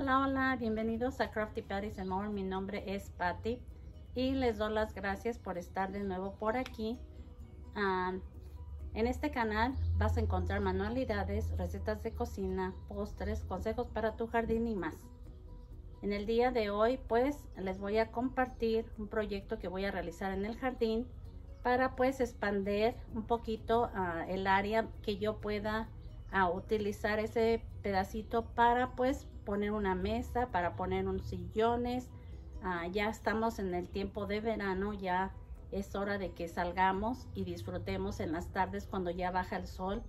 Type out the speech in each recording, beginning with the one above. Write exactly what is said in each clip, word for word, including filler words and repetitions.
Hola, hola, bienvenidos a Crafty Patties and More. Mi nombre es Patty y les doy las gracias por estar de nuevo por aquí. Um, en este canal vas a encontrar manualidades, recetas de cocina, postres, consejos para tu jardín y más. En el día de hoy pues les voy a compartir un proyecto que voy a realizar en el jardín para pues expandir un poquito uh, el área que yo pueda uh, utilizar ese pedacito para pues poner una mesa, para poner unos sillones. Ah, ya estamos en el tiempo de verano, ya es hora de que salgamos y disfrutemos en las tardes cuando ya baja el sol,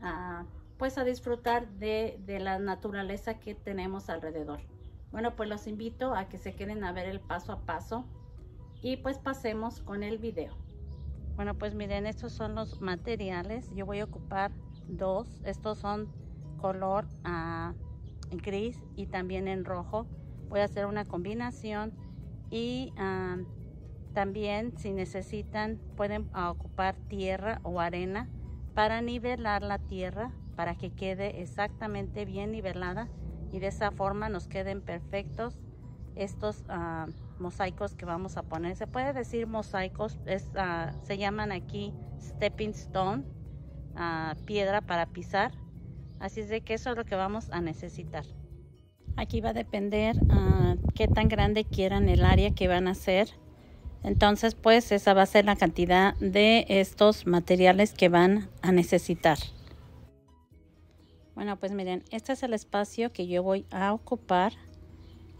ah, pues a disfrutar de, de la naturaleza que tenemos alrededor. Bueno, pues los invito a que se queden a ver el paso a paso y pues pasemos con el video. Bueno, pues miren, estos son los materiales. Yo voy a ocupar dos. Estos son color ah, en gris y también en rojo. Voy a hacer una combinación y um, también si necesitan pueden ocupar tierra o arena para nivelar la tierra, para que quede exactamente bien nivelada y de esa forma nos queden perfectos estos uh, mosaicos que vamos a poner. Se puede decir mosaicos, es, uh, se llaman aquí stepping stone, uh, piedra para pisar. Así es de que eso es lo que vamos a necesitar. Aquí va a depender uh, qué tan grande quieran el área que van a hacer. Entonces pues esa va a ser la cantidad de estos materiales que van a necesitar. Bueno, pues miren, este es el espacio que yo voy a ocupar.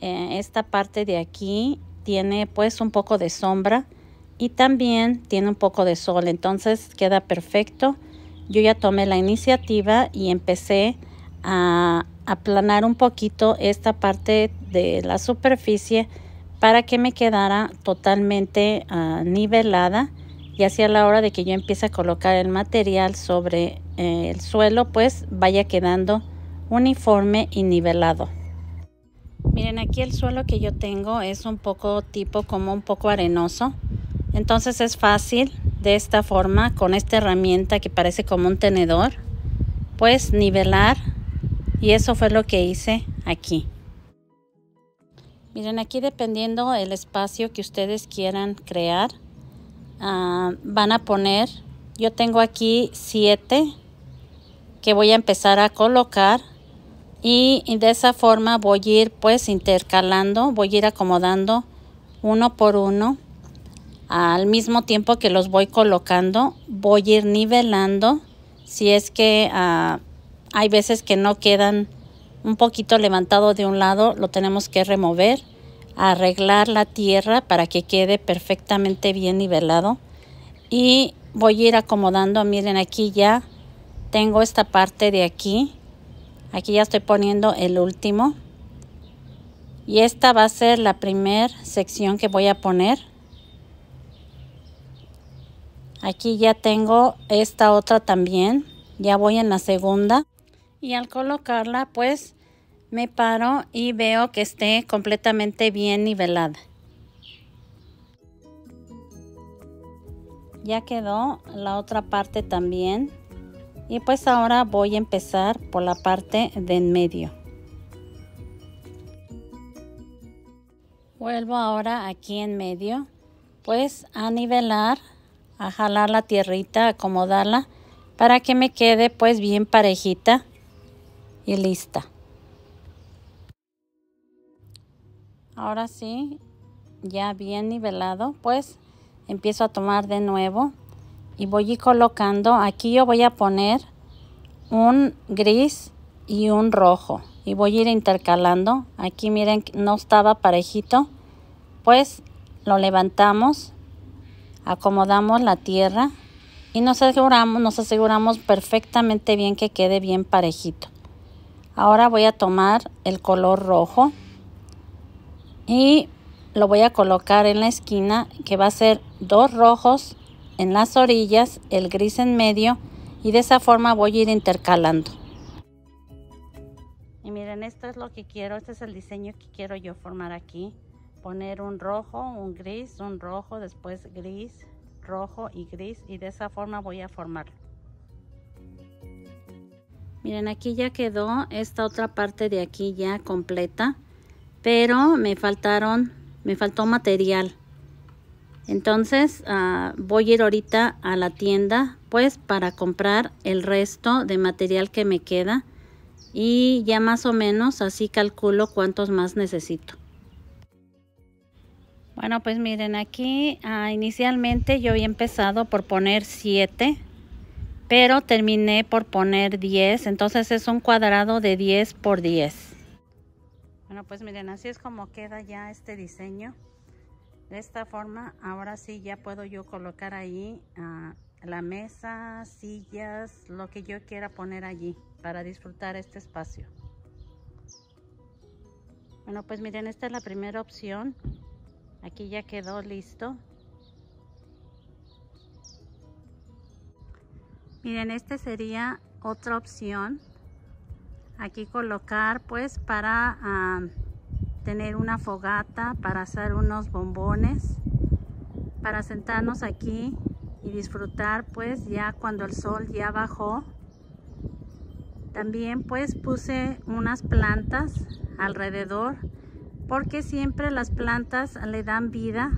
Eh, esta parte de aquí tiene pues un poco de sombra y también tiene un poco de sol. Entonces queda perfecto. Yo ya tomé la iniciativa y empecé a aplanar un poquito esta parte de la superficie para que me quedara totalmente uh, nivelada, y así a la hora de que yo empiece a colocar el material sobre eh, el suelo pues vaya quedando uniforme y nivelado. Miren, aquí el suelo que yo tengo es un poco tipo como un poco arenoso, entonces es fácil de esta forma con esta herramienta que parece como un tenedor pues nivelar, y eso fue lo que hice aquí. Miren, aquí dependiendo el espacio que ustedes quieran crear uh, van a poner, yo tengo aquí siete que voy a empezar a colocar y, y de esa forma voy a ir pues intercalando, voy a ir acomodando uno por uno. Al mismo tiempo que los voy colocando, voy a ir nivelando. Si es que uh, hay veces que no quedan un poquito levantado de un lado, lo tenemos que remover, arreglar la tierra para que quede perfectamente bien nivelado. Y voy a ir acomodando. Miren, aquí ya tengo esta parte de aquí. Aquí ya estoy poniendo el último. Y esta va a ser la primera sección que voy a poner. Aquí ya tengo esta otra también, ya voy en la segunda, y al colocarla pues me paro y veo que esté completamente bien nivelada. Ya quedó la otra parte también, y pues ahora voy a empezar por la parte de en medio. Vuelvo ahora aquí en medio pues a nivelar, a jalar la tierrita, acomodarla para que me quede pues bien parejita y lista. Ahora sí, ya bien nivelado, pues empiezo a tomar de nuevo y voy a ir colocando. Aquí yo voy a poner un gris y un rojo y voy a ir intercalando. Aquí miren, no estaba parejito, pues lo levantamos, acomodamos la tierra y nos aseguramos, nos aseguramos perfectamente bien que quede bien parejito. Ahora voy a tomar el color rojo y lo voy a colocar en la esquina, que va a ser dos rojos en las orillas, el gris en medio, y de esa forma voy a ir intercalando. Y miren, esto es lo que quiero, este es el diseño que quiero yo formar aquí. Poner un rojo, un gris, un rojo, después gris, rojo y gris, y de esa forma voy a formarlo. Miren, aquí ya quedó esta otra parte de aquí ya completa, pero me faltaron, me faltó material. Entonces uh, voy a ir ahorita a la tienda pues para comprar el resto de material que me queda, y ya más o menos así calculo cuántos más necesito. Bueno, pues miren, aquí uh, inicialmente yo había empezado por poner siete, pero terminé por poner diez, entonces es un cuadrado de diez por diez. Bueno, pues miren, así es como queda ya este diseño. De esta forma, ahora sí ya puedo yo colocar ahí uh, la mesa, sillas, lo que yo quiera poner allí para disfrutar este espacio. Bueno, pues miren, esta es la primera opción. Aquí ya quedó listo. Miren, esta sería otra opción. Aquí colocar pues para... Uh, tener una fogata, para hacer unos bombones, para sentarnos aquí y disfrutar pues ya cuando el sol ya bajó. También pues puse unas plantas alrededor, porque siempre las plantas le dan vida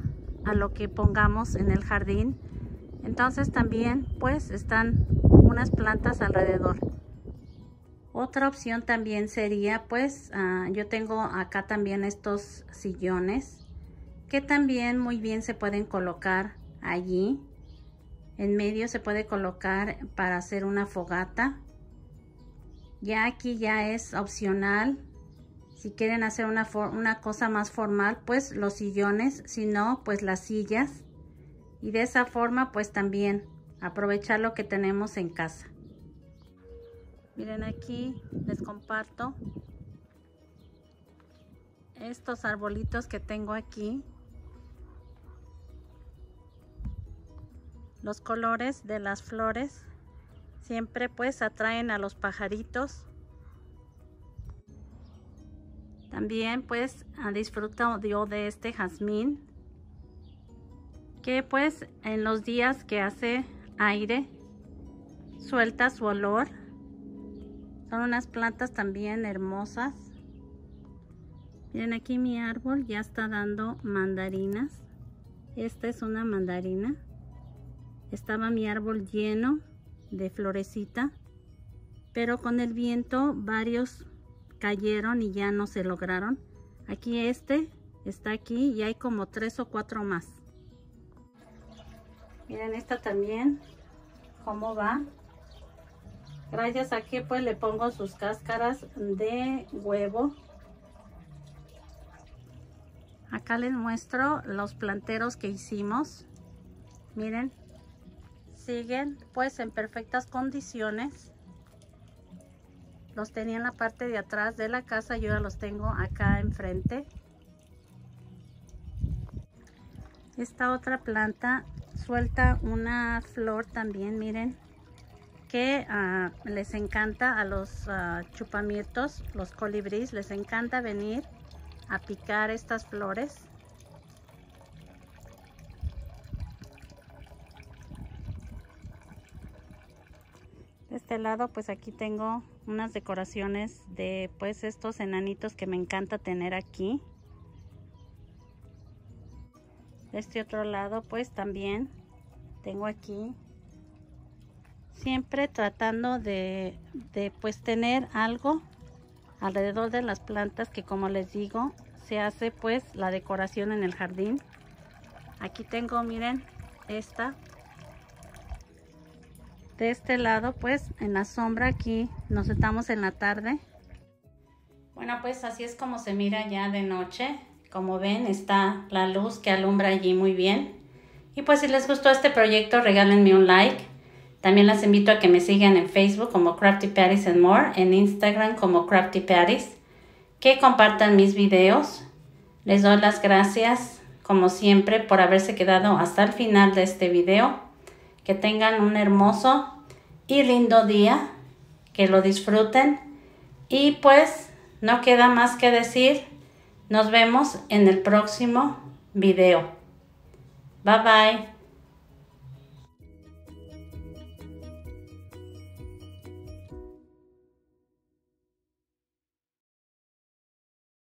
a lo que pongamos en el jardín, entonces también pues están unas plantas alrededor. Otra opción también sería, pues, uh, yo tengo acá también estos sillones que también muy bien se pueden colocar allí. En medio se puede colocar para hacer una fogata. Ya aquí ya es opcional. Si quieren hacer una, una cosa más formal, pues los sillones, si no, pues las sillas. Y de esa forma, pues también aprovechar lo que tenemos en casa. Miren, aquí les comparto estos arbolitos que tengo aquí. Los colores de las flores siempre pues atraen a los pajaritos. También pues disfruto yo de este jazmín, que pues en los días que hace aire suelta su olor. Son unas plantas también hermosas. Miren, aquí mi árbol ya está dando mandarinas. Esta es una mandarina. Estaba mi árbol lleno de florecita, pero con el viento varios cayeron y ya no se lograron. Aquí este está aquí y hay como tres o cuatro más. Miren esta también, cómo va. Gracias a que pues le pongo sus cáscaras de huevo. Acá les muestro los planteros que hicimos. Miren, siguen pues en perfectas condiciones. Los tenía en la parte de atrás de la casa y ahora los tengo acá enfrente. Esta otra planta suelta una flor también, miren, que uh, les encanta a los uh, chupamiertos, los colibríes, les encanta venir a picar estas flores. De este lado pues aquí tengo unas decoraciones de pues estos enanitos que me encanta tener aquí. De este otro lado pues también tengo aquí, siempre tratando de, de pues tener algo alrededor de las plantas, que como les digo se hace pues la decoración en el jardín. Aquí tengo, miren, esta de este lado pues en la sombra, aquí nos sentamos en la tarde. Bueno, pues así es como se mira ya de noche. Como ven, está la luz que alumbra allí muy bien. Y pues si les gustó este proyecto, regálenme un like. También las invito a que me sigan en Facebook como Crafty Patties and More, en Instagram como Crafty Patties, que compartan mis videos. Les doy las gracias, como siempre, por haberse quedado hasta el final de este video. Que tengan un hermoso y lindo día, que lo disfruten. Y pues, no queda más que decir, nos vemos en el próximo video. Bye bye.